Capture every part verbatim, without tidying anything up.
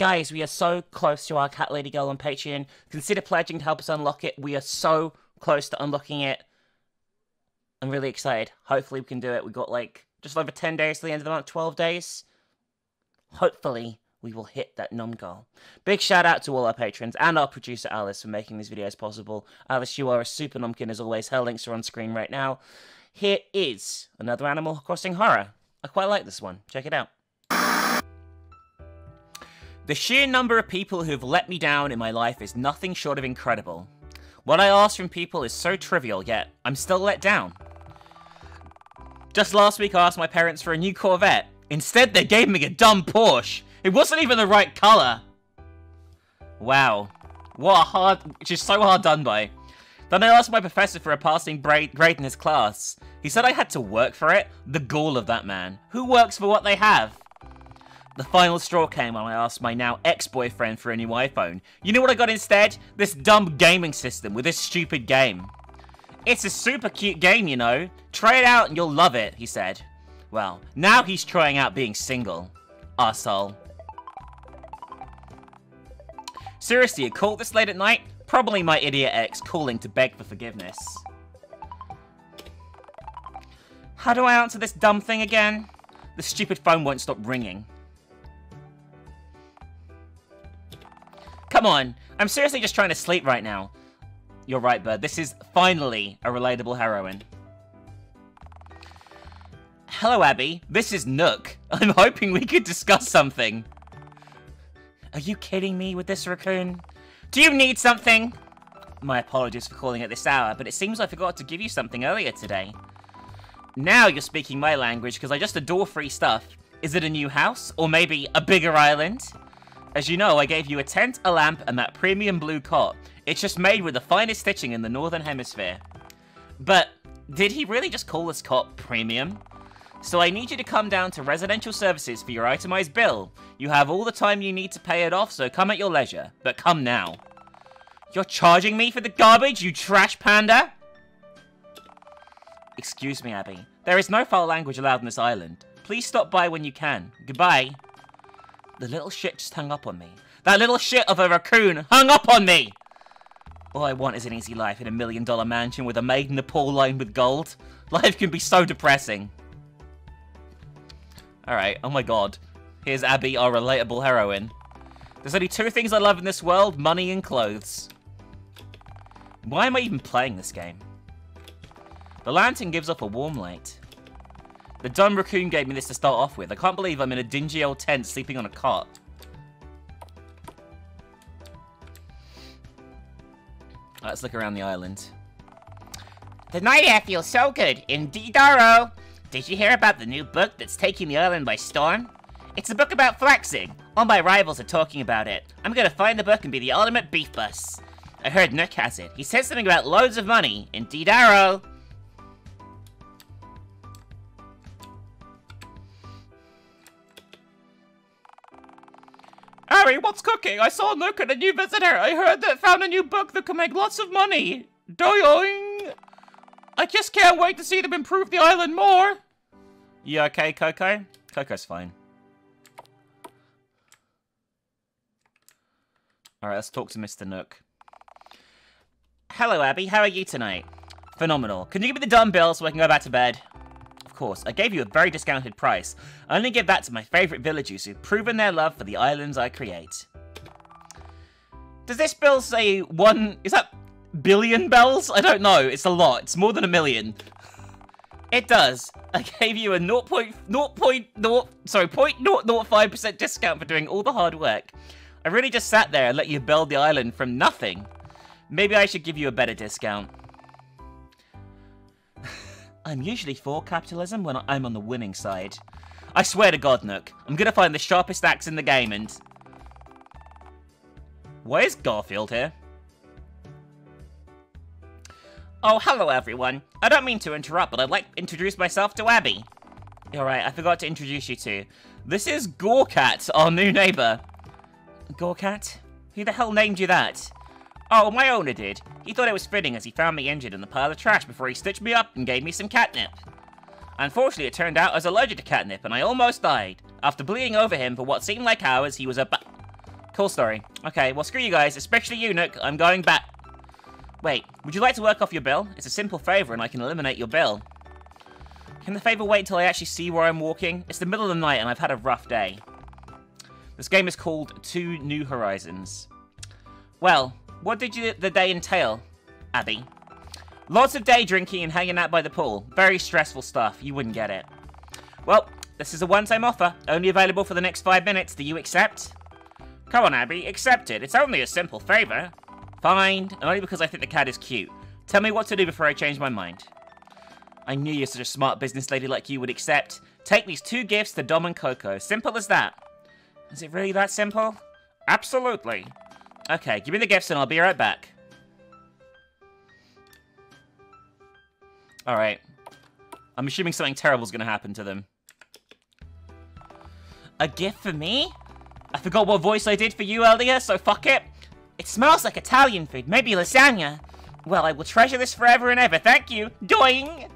Guys, we are so close to our Cat Lady goal on Patreon. Consider pledging to help us unlock it. We are so close to unlocking it. I'm really excited. Hopefully we can do it. We've got like just over ten days to the end of the month, twelve days. Hopefully we will hit that num goal. Big shout out to all our patrons and our producer Alice for making these videos possible. Alice, you are a super numpkin as always. Her links are on screen right now. Here is another Animal Crossing horror. I quite like this one. Check it out. The sheer number of people who've let me down in my life is nothing short of incredible. What I ask from people is so trivial, yet I'm still let down. Just last week I asked my parents for a new Corvette. Instead they gave me a dumb Porsche. It wasn't even the right colour. Wow. What a hard... which is so hard done by. Then I asked my professor for a passing grade in his class. He said I had to work for it. The gall of that man. Who works for what they have? The final straw came when I asked my now ex-boyfriend for a new iPhone. You know what I got instead? This dumb gaming system with this stupid game. It's a super cute game, you know. Try it out and you'll love it, he said. Well, now he's trying out being single. Arsehole. Seriously, a call this late at night? Probably my idiot ex calling to beg for forgiveness. How do I answer this dumb thing again? The stupid phone won't stop ringing. Come on, I'm seriously just trying to sleep right now. You're right, Bird. This is finally a relatable heroine. Hello, Abby. This is Nook. I'm hoping we could discuss something. Are you kidding me with this, Raccoon? Do you need something? My apologies for calling at this hour, but it seems I forgot to give you something earlier today. Now you're speaking my language, because I just adore free stuff. Is it a new house? Or maybe a bigger island? As you know, I gave you a tent, a lamp, and that premium blue cot. It's just made with the finest stitching in the Northern Hemisphere. But did he really just call this cot premium? So I need you to come down to Residential Services for your itemized bill. You have all the time you need to pay it off, so come at your leisure. But come now. You're charging me for the garbage, you trash panda? Excuse me, Abby. There is no foul language allowed on this island. Please stop by when you can. Goodbye. The little shit just hung up on me. That little shit of a raccoon hung up on me! All I want is an easy life in a million dollar mansion with a maid in a pool lined with gold. Life can be so depressing. Alright, oh my god. Here's Abby, our relatable heroine. There's only two things I love in this world, money and clothes. Why am I even playing this game? The lantern gives off a warm light. The dumb raccoon gave me this to start off with. I can't believe I'm in a dingy old tent sleeping on a cot. Let's look around the island. The night air feels so good. Indeed, Daro. Did you hear about the new book that's taking the island by storm? It's a book about flaxing. All my rivals are talking about it. I'm gonna find the book and be the ultimate beef bus. I heard Nook has it. He said something about loads of money. Indeed, Daro. Harry, what's cooking? I saw Nook and a new visitor. I heard that found a new book that can make lots of money. Doyoing! I just can't wait to see them improve the island more. You okay, Coco? Coco's fine. Alright, let's talk to Mister Nook. Hello, Abby. How are you tonight? Phenomenal. Can you give me the dumb bill so I can go back to bed? Course, I gave you a very discounted price. I only give that to my favourite villagers who've proven their love for the islands I create. Does this bill say one... is that billion bells? I don't know. It's a lot. It's more than a million. It does. I gave you a zero point zero five percent discount for doing all the hard work. I really just sat there and let you build the island from nothing. Maybe I should give you a better discount. I'm usually for capitalism when I'm on the winning side. I swear to God, Nook, I'm gonna find the sharpest axe in the game and... Why is Gorefield here? Oh, hello everyone. I don't mean to interrupt, but I'd like to introduce myself to Abby. Alright, I forgot to introduce you to. This is Gorecat, our new neighbour. Gorecat? Who the hell named you that? Oh, my owner did. He thought it was fitting as he found me injured in the pile of trash before he stitched me up and gave me some catnip. Unfortunately, it turned out I was allergic to catnip and I almost died. After bleeding over him for what seemed like hours, he was a ba- Cool story. Okay, well, screw you guys, especially you, Nook. I'm going back. Wait, would you like to work off your bill? It's a simple favor, and I can eliminate your bill. Can the favor wait till I actually see where I'm walking? It's the middle of the night, and I've had a rough day. This game is called Two New Horizons. Well, what did you, the day entail, Abby? Lots of day drinking and hanging out by the pool. Very stressful stuff. You wouldn't get it. Well, this is a one-time offer. Only available for the next five minutes. Do you accept? Come on, Abby. Accept it. It's only a simple favor. Fine. Only because I think the cat is cute. Tell me what to do before I change my mind. I knew you're such a smart business lady like you would accept. Take these two gifts to Dom and Coco. Simple as that. Is it really that simple? Absolutely. Okay, give me the gifts and I'll be right back. Alright. I'm assuming something terrible's gonna happen to them. A gift for me? I forgot what voice I did for you earlier, so fuck it. It smells like Italian food, maybe lasagna. Well, I will treasure this forever and ever, thank you. Doing!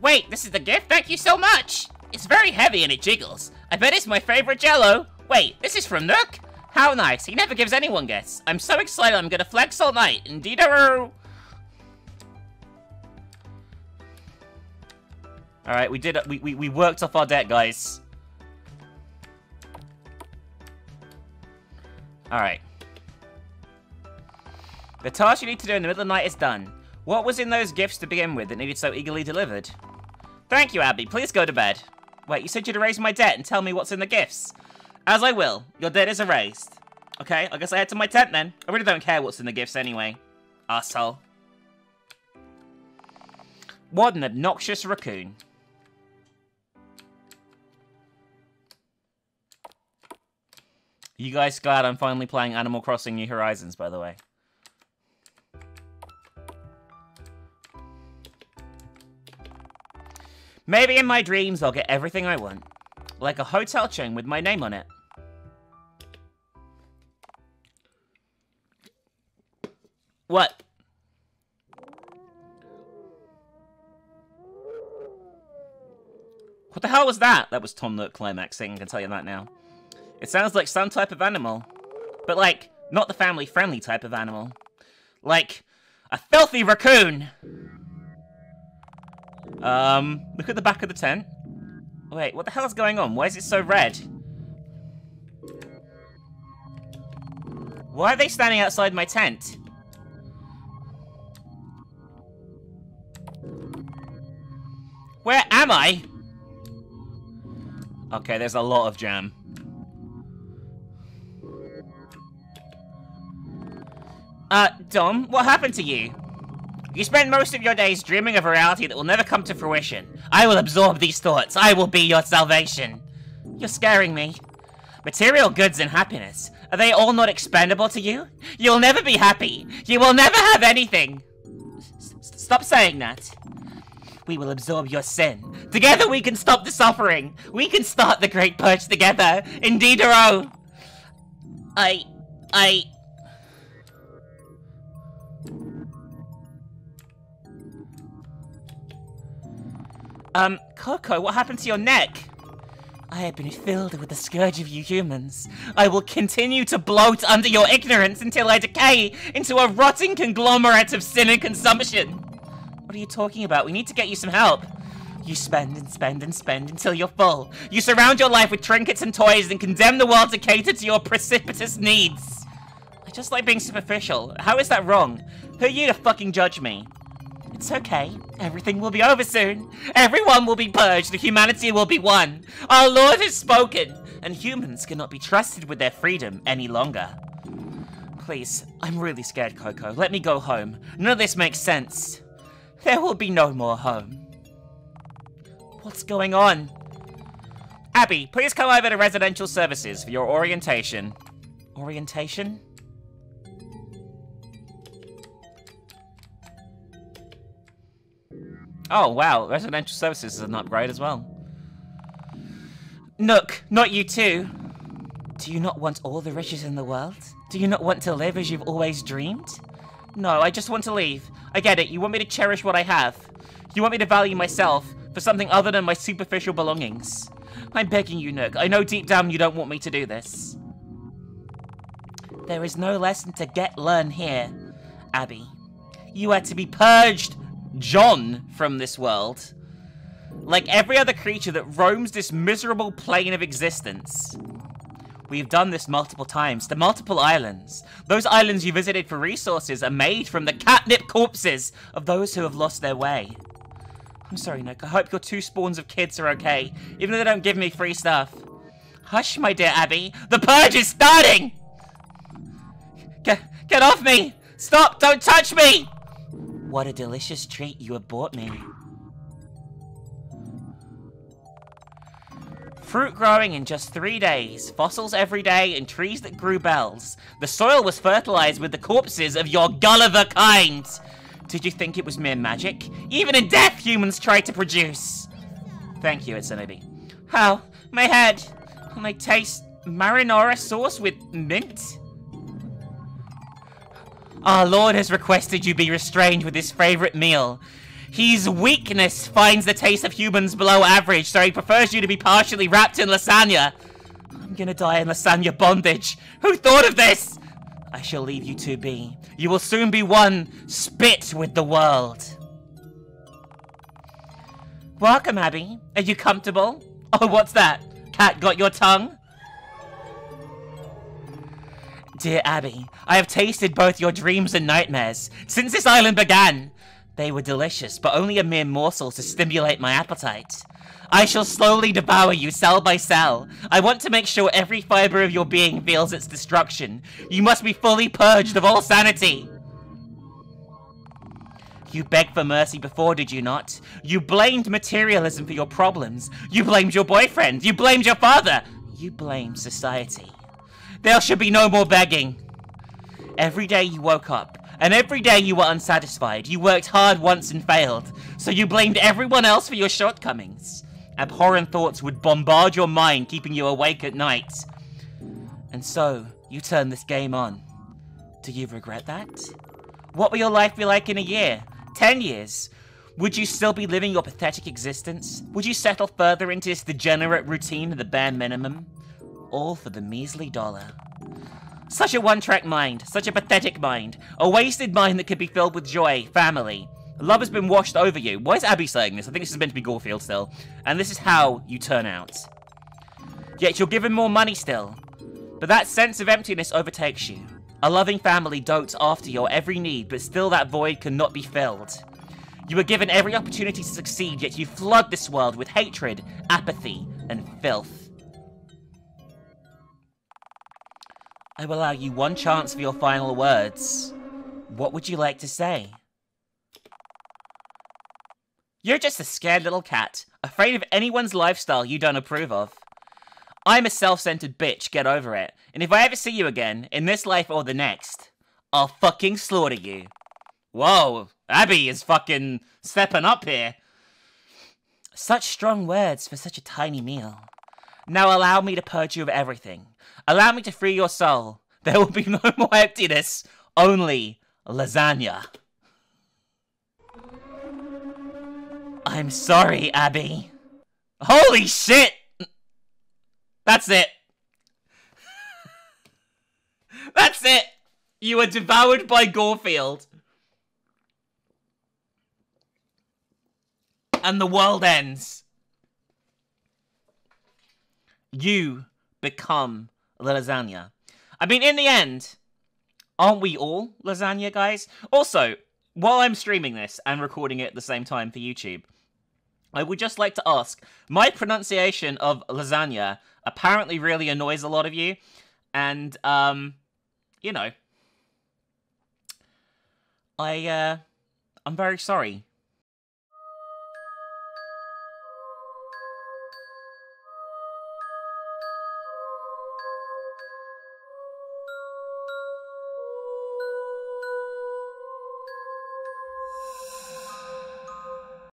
Wait, this is the gift? Thank you so much! It's very heavy and it jiggles. I bet it's my favorite jello. Wait, this is from Nook? How nice. He never gives anyone gifts. I'm so excited I'm gonna flex all night. Indeed-a-roo. Alright, we did we, we we worked off our debt, guys. Alright. The task you need to do in the middle of the night is done. What was in those gifts to begin with that needed so eagerly delivered? Thank you, Abby. Please go to bed. Wait, you said you'd erase my debt and tell me what's in the gifts. As I will. Your debt is erased. Okay, I guess I head to my tent then. I really don't care what's in the gifts anyway. Arsehole. What an obnoxious raccoon. You guys glad I'm finally playing Animal Crossing New Horizons, by the way? Maybe in my dreams I'll get everything I want. Like a hotel chain with my name on it. What? What the hell was that? That was Tom Nook climaxing, I can tell you that now. It sounds like some type of animal. But like, not the family-friendly type of animal. Like, a filthy raccoon! Um, look at the back of the tent. Wait, what the hell is going on? Why is it so red? Why are they standing outside my tent? Where am I? Okay, there's a lot of jam. Uh, Dom, what happened to you? You spend most of your days dreaming of a reality that will never come to fruition. I will absorb these thoughts. I will be your salvation. You're scaring me. Material goods and happiness. Are they all not expendable to you? You'll never be happy. You will never have anything. S- stop saying that. We will absorb your sin. Together we can stop the suffering. We can start the great purge together. Indeed, oh. I... I... Um, Coco, what happened to your neck? I have been filled with the scourge of you humans. I will continue to bloat under your ignorance until I decay into a rotting conglomerate of sin and consumption. What are you talking about? We need to get you some help. You spend and spend and spend until you're full. You surround your life with trinkets and toys and condemn the world to cater to your precipitous needs. I just like being superficial. How is that wrong? Who are you to fucking judge me? It's okay. Everything will be over soon. Everyone will be purged. Humanity will be one. Our Lord has spoken, and humans cannot be trusted with their freedom any longer. Please, I'm really scared, Coco. Let me go home. None of this makes sense. There will be no more home. What's going on? Abby, please come over to Residential Services for your orientation. Orientation? Oh, wow. Residential Services is an upgrade as well. Nook, not you too. Do you not want all the riches in the world? Do you not want to live as you've always dreamed? No, I just want to leave. I get it. You want me to cherish what I have. You want me to value myself for something other than my superficial belongings. I'm begging you, Nook. I know deep down you don't want me to do this. There is no lesson to get learned here, Abby. You had to be purged, John, from this world. Like every other creature that roams this miserable plane of existence. We've done this multiple times to multiple islands. Those islands you visited for resources are made from the catnip corpses of those who have lost their way. I'm sorry, Nook. I hope your two spawns of kids are okay, even though they don't give me free stuff. Hush, my dear Abby. The purge is starting! Get, get off me! Stop! Don't touch me! What a delicious treat you have bought me. Fruit growing in just three days, fossils every day, and trees that grew bells. The soil was fertilized with the corpses of your Gulliver kind. Did you think it was mere magic? Even in death, humans try to produce. Thank you, Itsunobi. How? My head. And I taste marinara sauce with mint? Our Lord has requested you be restrained with his favorite meal. His weakness finds the taste of humans below average, so he prefers you to be partially wrapped in lasagna. I'm gonna die in lasagna bondage. Who thought of this? I shall leave you two be. You will soon be one spit with the world. Welcome, Abby. Are you comfortable? Oh, what's that? Cat got your tongue? Dear Abby, I have tasted both your dreams and nightmares since this island began. They were delicious, but only a mere morsel to stimulate my appetite. I shall slowly devour you cell by cell. I want to make sure every fiber of your being feels its destruction. You must be fully purged of all sanity. You begged for mercy before, did you not? You blamed materialism for your problems. You blamed your boyfriend. You blamed your father. You blamed society. There should be no more begging. Every day you woke up. And every day you were unsatisfied. You worked hard once and failed, so you blamed everyone else for your shortcomings. Abhorrent thoughts would bombard your mind, keeping you awake at night. And so, you turned this game on. Do you regret that? What will your life be like in a year? Ten years? Would you still be living your pathetic existence? Would you settle further into this degenerate routine of the bare minimum? All for the measly dollar. Such a one-track mind, such a pathetic mind, a wasted mind that could be filled with joy, family. Love has been washed over you. Why is Abby saying this? I think this is meant to be Gorefield still. And this is how you turn out. Yet you're given more money still. But that sense of emptiness overtakes you. A loving family dotes after your every need, but still that void cannot be filled. You were given every opportunity to succeed, yet you flood this world with hatred, apathy, and filth. I will allow you one chance for your final words. What would you like to say? You're just a scared little cat, afraid of anyone's lifestyle you don't approve of. I'm a self-centered bitch, get over it. And if I ever see you again, in this life or the next, I'll fucking slaughter you. Whoa, Abby is fucking stepping up here. Such strong words for such a tiny meal. Now allow me to purge you of everything. Allow me to free your soul. There will be no more emptiness, only lasagna. I'm sorry, Abby. Holy shit! That's it. That's it! You were devoured by Gorefield. And the world ends. You become the lasagna. I mean, in the end, aren't we all lasagna, guys? Also, while I'm streaming this and recording it at the same time for YouTube, I would just like to ask, my pronunciation of lasagna apparently really annoys a lot of you, and, um, you know, I, uh, I'm very sorry.